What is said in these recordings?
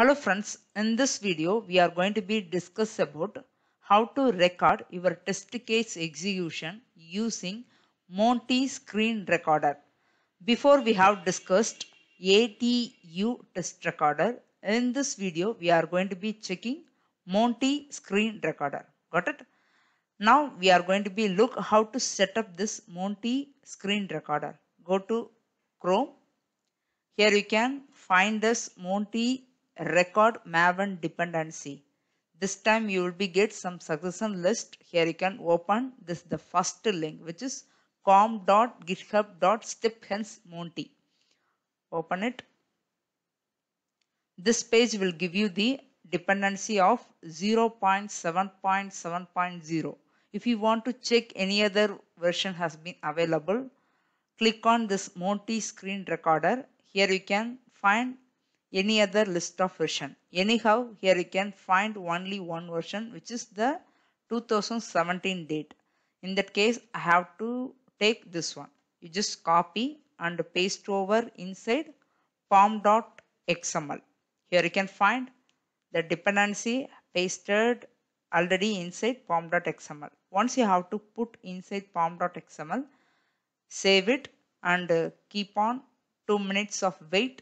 Hello friends, in this video we are going to be discuss about how to record your test case execution using Monte Screen Recorder. Before we have discussed ATU test recorder. In this video we are going to be checking Monte Screen Recorder. Got it? Now we are going to be look how to set up this Monte Screen Recorder. Go to Chrome. Here you can find this Monte record Maven dependency. This time you will be get some suggestion list. Here you can open this the first link, which is com.github.step/monte. Open it. This page will give you the dependency of 0.7.7.0. If you want to check any other version has been available, click on this Monte Screen Recorder. Here you can find any other list of version. Anyhow, here you can find only one version, which is the 2017 date. In that case, I have to take this one. You just copy and paste over inside pom.xml. Here you can find the dependency pasted already inside pom.xml. Once you have to put inside pom.xml, save it and keep on 2 minutes of wait.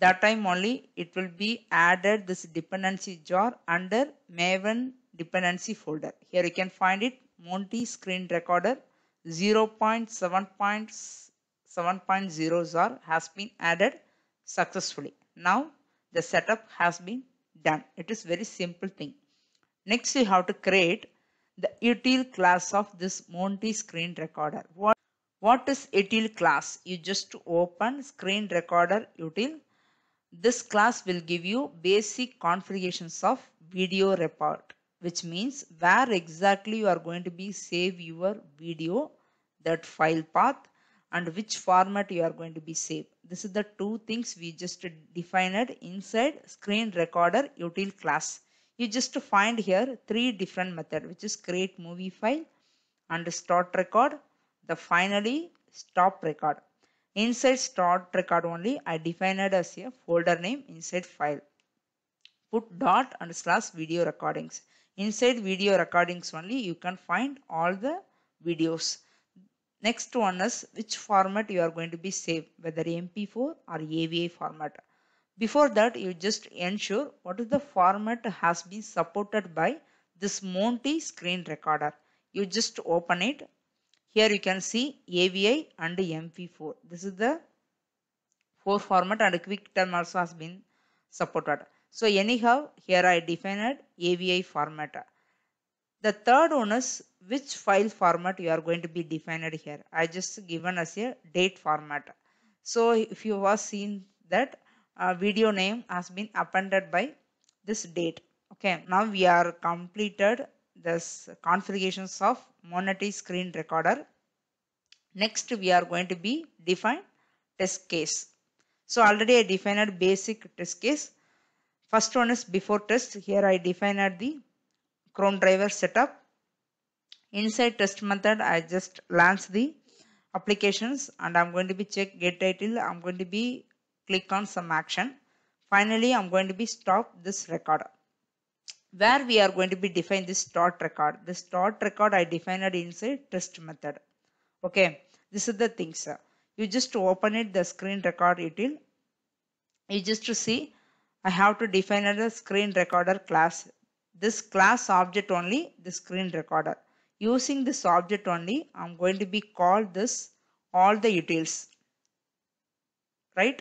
That time only it will be added this dependency jar under Maven dependency folder. Here you can find it, Monte Screen Recorder 0.7.7.0 jar has been added successfully. Now the setup has been done. It is very simple thing. Next you have to create the util class of this Monte Screen Recorder. What is util class? You just open Screen Recorder util. This class will give you basic configurations of video report, which means where exactly you are going to be save your video, that file path, and which format you are going to be save. This is the two things we just defined inside Screen Recorder util class. You just find here three different methods, which is create movie file and start record, the finally stop record. Inside start record only, I defined it as a folder name inside file. Put dot and slash video recordings. Inside video recordings only, you can find all the videos. Next one is which format you are going to be saved, whether MP4 or AVI format. Before that, you just ensure what is the format has been supported by this Monte Screen Recorder. You just open it. Here you can see AVI and MP4. This is the 4 format, and QuickTime also has been supported. So anyhow, here I defined AVI format. The third one is which file format you are going to be defined here. I just given as a date format. So if you have seen that video name has been appended by this date. Okay, now we are completed this configurations of Monte Screen Recorder. Next we are going to be define test case. So already I defined basic test case. First one is before test. Here I defined the Chrome driver setup. Inside test method, I just launch the applications and I'm going to be check get title. I'm going to be click on some action. Finally, I'm going to be stop this recorder. Where we are going to be define this start record. This start record I defined inside test method. Okay, this is the thing, sir. You just open it the Screen Record util. You just to see I have to define a Screen Recorder class. This class object only, the Screen Recorder. Using this object only, I'm going to be called this all the utils. Right?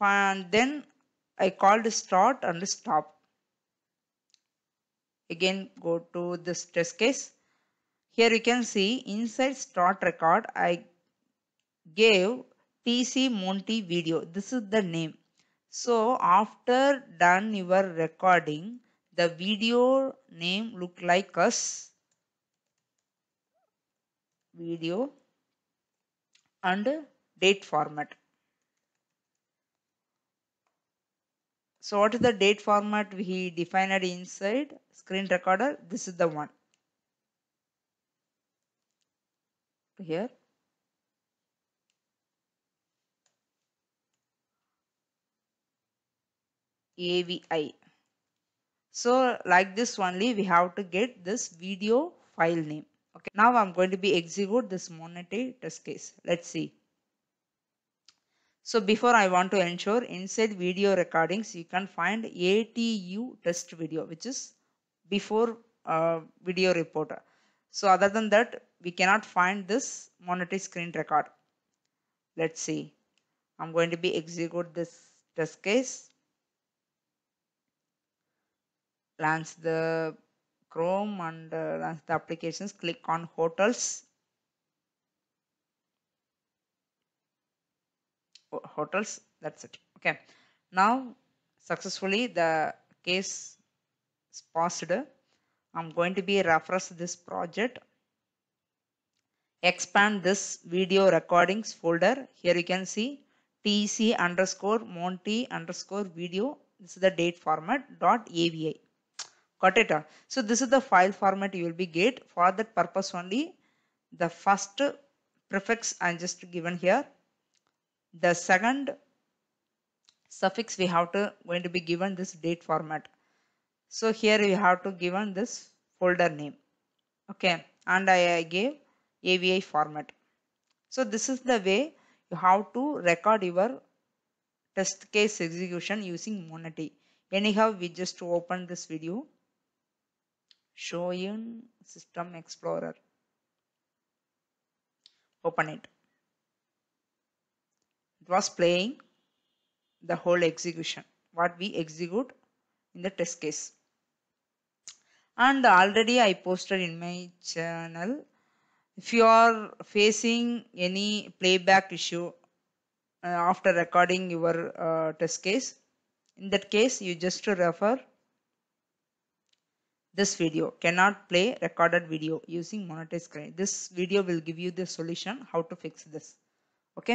And then I called start and stop. Again, go to this test case. Here you can see inside start record, I gave TC Monte video. This is the name. So after done your recording, the video name look like us video and date format. So what is the date format we defined inside Screen Recorder? This is the one. Here. AVI. So like this only we have to get this video file name. Okay, now I'm going to be execute this Monte test case. Let's see. So before I want to ensure inside video recordings you can find ATU test video, which is before video reporter. So other than that we cannot find this Monte screen record. Let's see. I'm going to be execute this test case. Launch the Chrome and launch the applications. Click on hotels. Hotels. That's it. Okay. Now successfully the case is passed. I'm going to be refresh this project. Expand this video recordings folder. Here you can see tc_monte_video. This is the date format .avi. Got it? So this is the file format you will be get. For that purpose only the first prefix I am just given here. The second suffix we have to going to be given this date format. So here we have to given this folder name. Okay, and I gave AVI format. So this is the way you have to record your test case execution using Monte. Anyhow, we just open this video. Show in System Explorer. Open it. It was playing the whole execution, what we execute in the test case. And already I posted in my channel. If you are facing any playback issue after recording your test case, in that case you just refer this video. Cannot play recorded video using Monte screen. This video will give you the solution how to fix this. Okay.